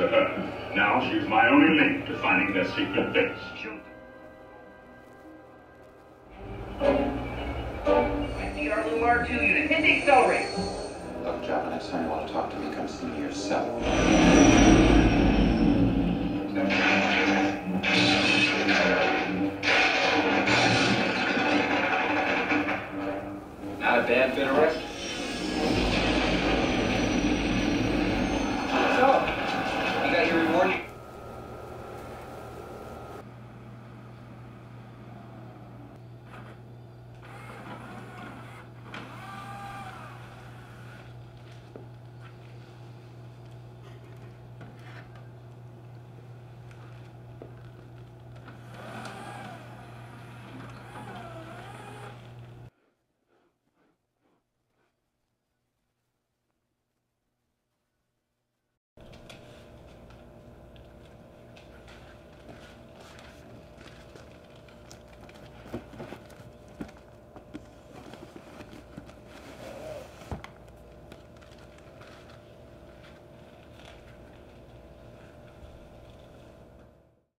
to her. Now she's my only link to finding their secret base. I see our Blue R2 unit. Hit the accelerator. Look, John, next time you want to talk to me, come see me yourself. Not a bad bit of rest.